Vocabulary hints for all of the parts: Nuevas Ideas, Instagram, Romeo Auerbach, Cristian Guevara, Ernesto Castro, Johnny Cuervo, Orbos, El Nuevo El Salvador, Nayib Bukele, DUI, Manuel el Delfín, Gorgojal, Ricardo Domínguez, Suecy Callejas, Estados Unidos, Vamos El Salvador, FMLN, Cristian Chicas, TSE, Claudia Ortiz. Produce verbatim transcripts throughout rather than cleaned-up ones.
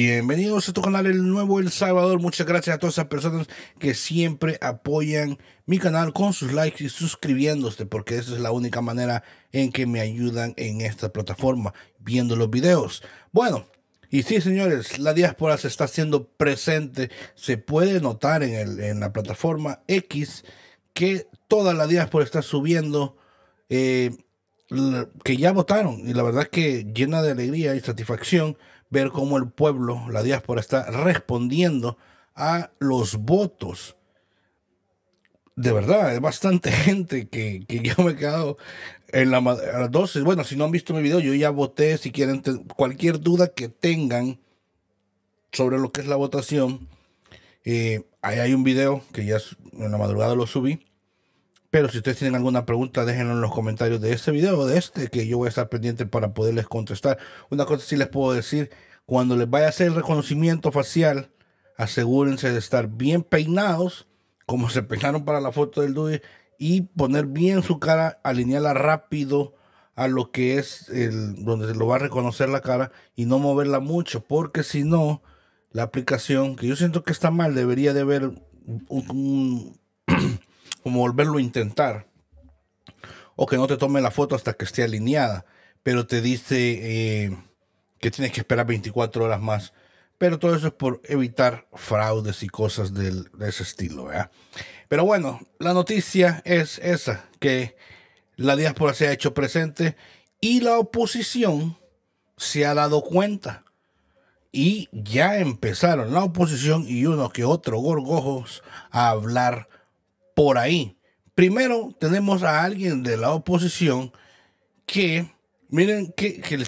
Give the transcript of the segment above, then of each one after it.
Bienvenidos a tu canal El Nuevo El Salvador. Muchas gracias a todas esas personas que siempre apoyan mi canal con sus likes y suscribiéndose, porque esa es la única manera en que me ayudan en esta plataforma, viendo los videos. Bueno, y sí, señores, la diáspora se está haciendo presente. Se puede notar en, el, en la plataforma X que toda la diáspora está subiendo, eh, que ya votaron, y la verdad es que llena de alegría y satisfacción ver cómo el pueblo, la diáspora, está respondiendo a los votos. De verdad, es bastante gente que, que yo me he quedado en la, a las doce. Bueno, si no han visto mi video, yo ya voté. Si quieren, te, cualquier duda que tengan sobre lo que es la votación, eh, ahí hay un video que ya en la madrugada lo subí. Pero si ustedes tienen alguna pregunta, déjenlo en los comentarios de este video o de este, que yo voy a estar pendiente para poderles contestar. Una cosa sí les puedo decir: cuando les vaya a hacer el reconocimiento facial, asegúrense de estar bien peinados, como se peinaron para la foto del D U I, y poner bien su cara, alinearla rápido a lo que es el, donde se lo va a reconocer la cara, y no moverla mucho, porque si no, la aplicación, que yo siento que está mal, debería de haber un... un como volverlo a intentar, o que no te tome la foto hasta que esté alineada, pero te dice eh, que tienes que esperar veinticuatro horas más. Pero todo eso es por evitar fraudes y cosas del, de ese estilo, ¿verdad? Pero bueno, la noticia es esa, que la diáspora se ha hecho presente y la oposición se ha dado cuenta, y ya empezaron la oposición y uno que otro gorgojos a hablar por ahí. Primero tenemos a alguien de la oposición que, miren, que, que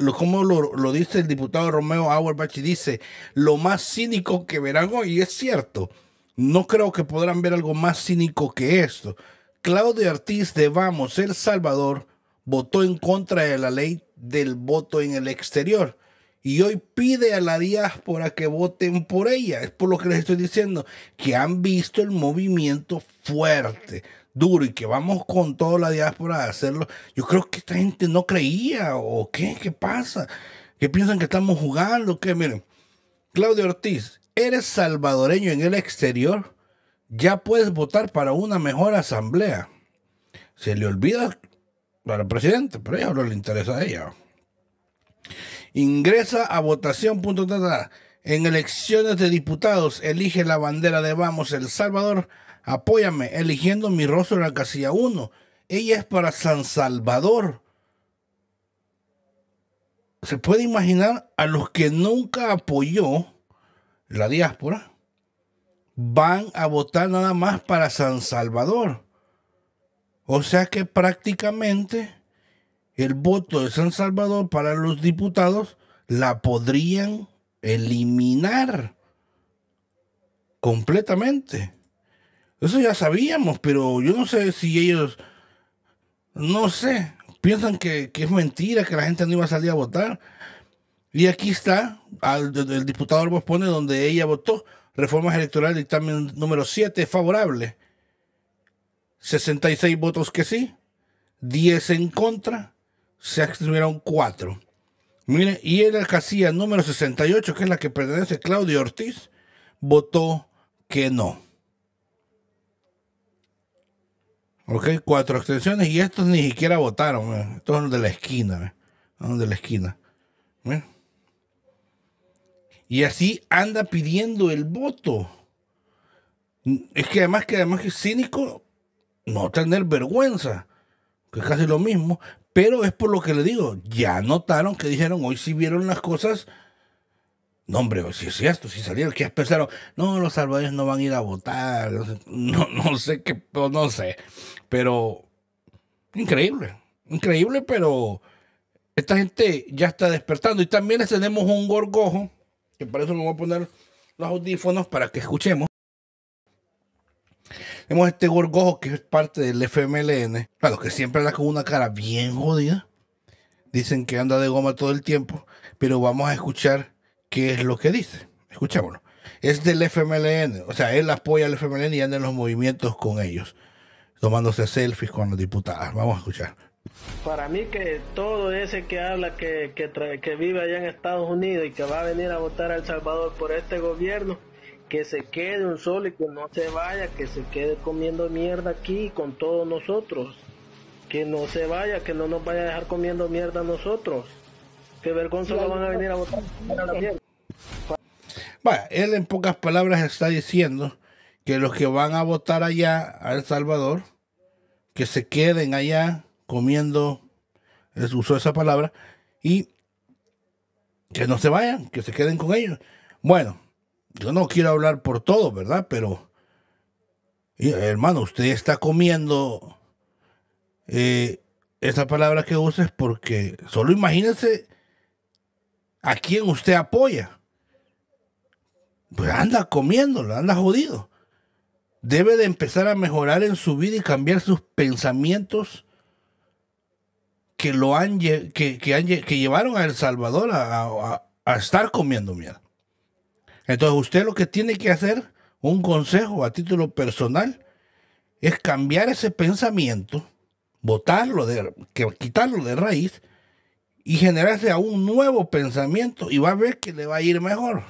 lo, como lo, lo dice el diputado Romeo Auerbach, y dice, lo más cínico que verán hoy, y es cierto, no creo que podrán ver algo más cínico que esto. Claudia Ortiz de Vamos El Salvador votó en contra de la ley del voto en el exterior, y hoy pide a la diáspora que voten por ella. Es por lo que les estoy diciendo, que han visto el movimiento fuerte, duro, y que vamos con toda la diáspora a hacerlo. Yo creo que esta gente no creía, o qué, qué pasa, que piensan que estamos jugando, que miren. Claudia Ortiz, eres salvadoreño en el exterior, ya puedes votar para una mejor asamblea. Se le olvida al presidente, pero a ella no le interesa a ella. Ingresa a votación. En elecciones de diputados, elige la bandera de Vamos El Salvador. Apóyame eligiendo mi rostro en la casilla uno. Ella es para San Salvador. ¿Se puede imaginar a los que nunca apoyó la diáspora? Van a votar nada más para San Salvador. O sea que prácticamente el voto de San Salvador para los diputados la podrían eliminar completamente. Eso ya sabíamos, pero yo no sé si ellos, no sé, piensan que, que es mentira, que la gente no iba a salir a votar. Y aquí está, al, el diputado Orbos pone donde ella votó, reformas electorales, dictamen número siete, favorable. sesenta y seis votos que sí, diez en contra. Se abstuvieron cuatro. Miren, y en la casilla número sesenta y ocho, que es la que pertenece a Claudia Ortiz, votó que no. Ok, cuatro abstenciones, y estos ni siquiera votaron, man. Estos son de la esquina, son de la esquina. Man. Y así anda pidiendo el voto. Es que además que además que es cínico no tener vergüenza, que es casi lo mismo. Pero es por lo que le digo, ya notaron que dijeron, hoy sí vieron las cosas. No, hombre, si es cierto, si salieron, que pensaron, no, los salvadoreños no van a ir a votar, no, no sé qué, no sé. Pero, increíble, increíble, pero esta gente ya está despertando. Y también les tenemos un gorgojo, que para eso me voy a poner los audífonos para que escuchemos. Tenemos este gorgojo que es parte del F M L N. Claro, que siempre anda con una cara bien jodida. Dicen que anda de goma todo el tiempo. Pero vamos a escuchar qué es lo que dice. Escuchémoslo. Es del F M L N. O sea, él apoya al F M L N y anda en los movimientos con ellos, tomándose selfies con las diputadas. Vamos a escuchar. Para mí que todo ese que habla que, que, trae, que vive allá en Estados Unidos y que va a venir a votar a El Salvador por este gobierno, que se quede un solo y que no se vaya, que se quede comiendo mierda aquí con todos nosotros, que no se vaya, que no nos vaya a dejar comiendo mierda a nosotros, que vergonzoso sí, van a venir a votar a la mierda. Bueno, él en pocas palabras está diciendo que los que van a votar allá a El Salvador, que se queden allá comiendo, usó esa palabra, y que no se vayan, que se queden con ellos. Bueno, yo no quiero hablar por todo, ¿verdad? Pero, hermano, usted está comiendo eh, esa palabra que uses porque solo imagínese a quién usted apoya. Pues anda comiéndolo, anda jodido. Debe de empezar a mejorar en su vida y cambiar sus pensamientos que lo han que, que, han, que llevaron a El Salvador a, a, a estar comiendo mierda. Entonces usted lo que tiene que hacer, un consejo a título personal, es cambiar ese pensamiento, botarlo, de, que, quitarlo de raíz y generarse a un nuevo pensamiento, y va a ver que le va a ir mejor.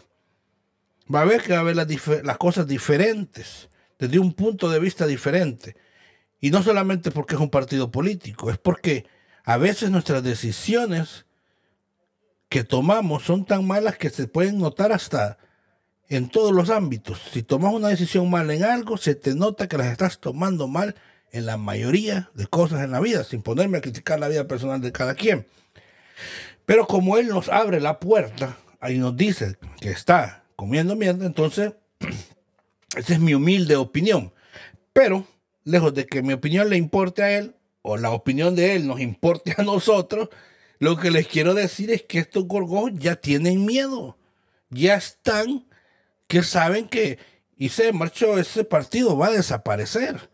Va a ver que va a ver las, las cosas diferentes, desde un punto de vista diferente. Y no solamente porque es un partido político, es porque a veces nuestras decisiones que tomamos son tan malas que se pueden notar hasta en todos los ámbitos. Si tomas una decisión mal en algo, se te nota que las estás tomando mal en la mayoría de cosas en la vida, sin ponerme a criticar la vida personal de cada quien. Pero como él nos abre la puerta y nos dice que está comiendo mierda, entonces esa es mi humilde opinión. Pero lejos de que mi opinión le importe a él, o la opinión de él nos importe a nosotros, lo que les quiero decir es que estos gorgojos ya tienen miedo. Ya están, que saben que, y se marchó, ese partido va a desaparecer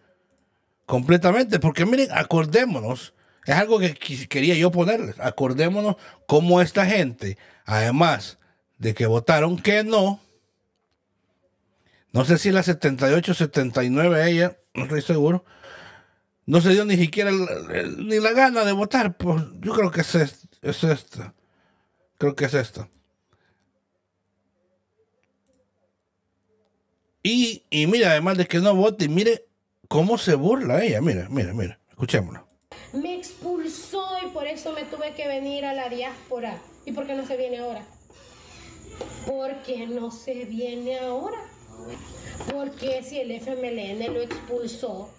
completamente. Porque miren, acordémonos, es algo que quería yo ponerles, acordémonos cómo esta gente, además de que votaron que no, no sé si la setenta y ocho, setenta y nueve, ella, no estoy seguro, no se dio ni siquiera el, el, ni la gana de votar. Pues yo creo que es, es, es esta. Creo que es esta. Y, y mira, además de que no vote, mire cómo se burla ella. Mira, mira, mira. Escuchémoslo. Me expulsó y por eso me tuve que venir a la diáspora. ¿Y por qué no se viene ahora? Porque no se viene ahora. Porque si el F M L N lo expulsó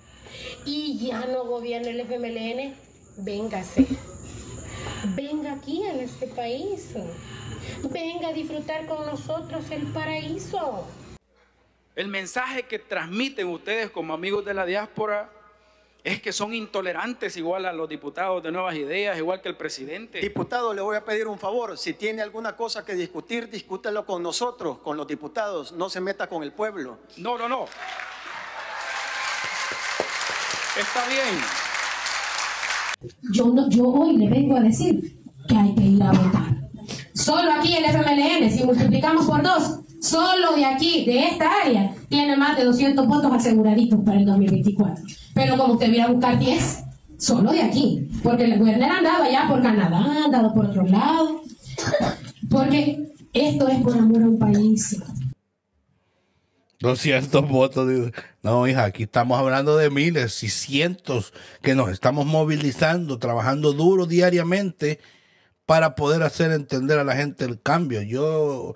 y ya no gobierna el F M L N, véngase, venga aquí a este país, venga a disfrutar con nosotros el paraíso. El mensaje que transmiten ustedes como amigos de la diáspora es que son intolerantes, igual a los diputados de Nuevas Ideas, igual que el presidente. Diputado, le voy a pedir un favor, si tiene alguna cosa que discutir, discútalo con nosotros, con los diputados, no se meta con el pueblo. No, no, no. Está bien. Yo, no, yo hoy le vengo a decir que hay que ir a votar. Solo aquí el F M L N, si multiplicamos por dos, solo de aquí, de esta área, tiene más de doscientos votos aseguraditos para el dos mil veinticuatro. Pero como usted viene a buscar diez, solo de aquí. Porque el gobierno han dado allá por Canadá, han dado por otro lado. Porque esto es por amor a un país. doscientos votos. No, hija, aquí estamos hablando de miles y cientos que nos estamos movilizando, trabajando duro diariamente para poder hacer entender a la gente el cambio. Yo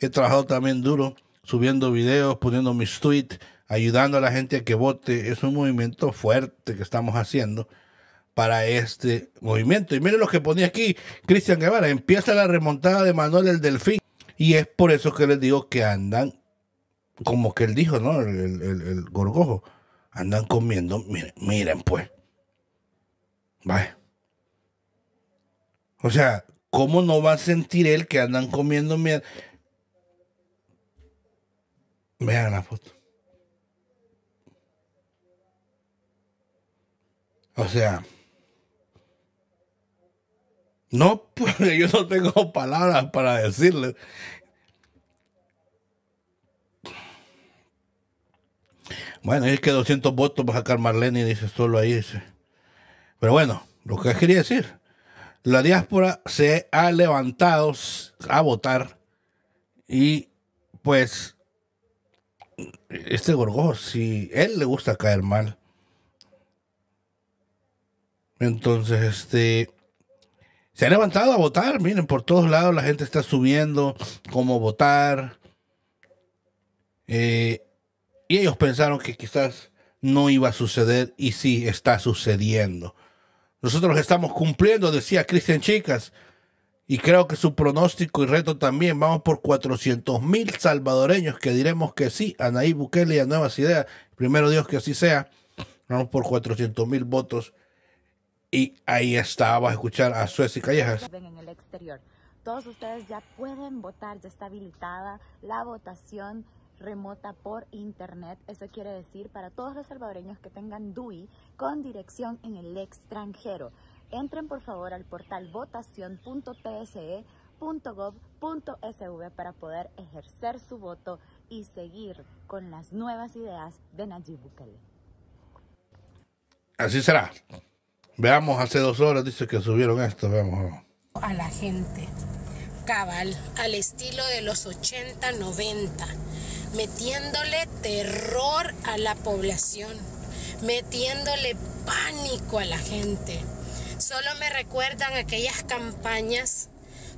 he trabajado también duro, subiendo videos, poniendo mis tweets, ayudando a la gente a que vote. Es un movimiento fuerte que estamos haciendo para este movimiento. Y miren lo que ponía aquí Cristian Guevara. Empieza la remontada de Manuel el Delfín. Y es por eso que les digo que andan, como que él dijo, ¿no? El, el, el gorgojo. Andan comiendo. Miren, miren pues. Vaya. O sea, ¿cómo no va a sentir él que andan comiendo mierda? Vean la foto. O sea, no, porque yo no tengo palabras para decirle. Bueno, es que doscientos votos va a sacar Marlene, dice, solo ahí, dice. Pero bueno, Lo que quería decir, la diáspora se ha levantado a votar y pues este gorgojo, si él le gusta caer mal, entonces este se ha levantado a votar. Miren, por todos lados la gente está subiendo cómo votar. Eh, y ellos pensaron que quizás no iba a suceder y sí está sucediendo. Nosotros estamos cumpliendo, decía Cristian Chicas, y creo que su pronóstico y reto también. Vamos por cuatrocientos mil salvadoreños que diremos que sí a Nayib Bukele y a Nuevas Ideas. Primero Dios que así sea. Vamos por cuatrocientos mil votos. Y ahí está, vas a escuchar a Suecy Callejas. En el exterior, todos ustedes ya pueden votar, ya está habilitada la votación remota por internet. Eso quiere decir para todos los salvadoreños que tengan D U I con dirección en el extranjero. Entren por favor al portal votación punto t s e punto gov punto s v para poder ejercer su voto y seguir con las nuevas ideas de Nayib Bukele. Así será. Veamos, hace dos horas dice que subieron esto, veamos. A la gente, cabal, al estilo de los ochenta, noventa, metiéndole terror a la población, metiéndole pánico a la gente. Solo me recuerdan aquellas campañas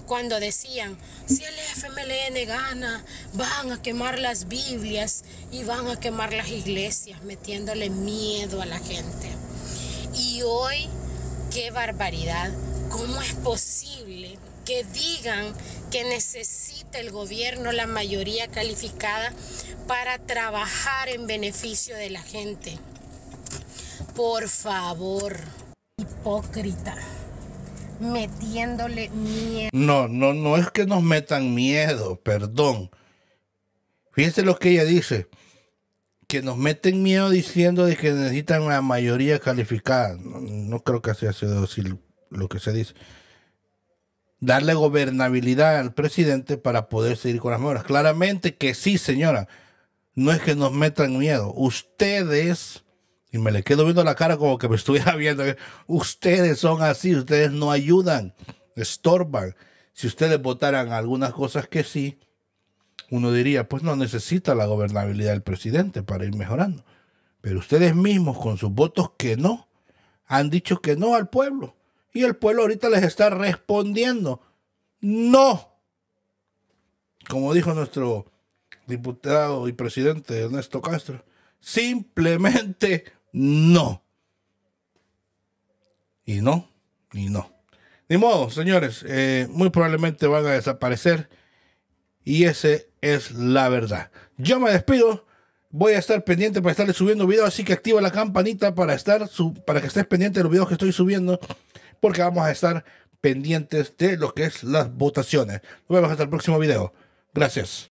cuando decían, si el F M L N gana, van a quemar las Biblias y van a quemar las iglesias, metiéndole miedo a la gente. Y hoy, qué barbaridad, ¿cómo es posible que digan que necesita el gobierno la mayoría calificada para trabajar en beneficio de la gente? Por favor, hipócrita, metiéndole miedo. No, no, no es que nos metan miedo, perdón. Fíjense lo que ella dice. Que nos meten miedo diciendo de que necesitan una mayoría calificada. No, no creo que sea lo que se dice. Darle gobernabilidad al presidente para poder seguir con las mejoras. Claramente que sí, señora. No es que nos metan miedo. Ustedes, y me le quedo viendo la cara como que me estuviera viendo. Ustedes son así. Ustedes no ayudan. Estorban. Si ustedes votaran algunas cosas que sí, uno diría, pues no necesita la gobernabilidad del presidente para ir mejorando. Pero ustedes mismos, con sus votos que no, han dicho que no al pueblo. Y el pueblo ahorita les está respondiendo, no. Como dijo nuestro diputado y presidente Ernesto Castro, simplemente no. Y no, y no. Ni modo, señores, eh, muy probablemente van a desaparecer. Y esa es la verdad. Yo me despido. Voy a estar pendiente para estarles subiendo videos. Así que activa la campanita para, estar su, para que estés pendiente de los videos que estoy subiendo. Porque vamos a estar pendientes de lo que es las votaciones. Nos vemos hasta el próximo video. Gracias.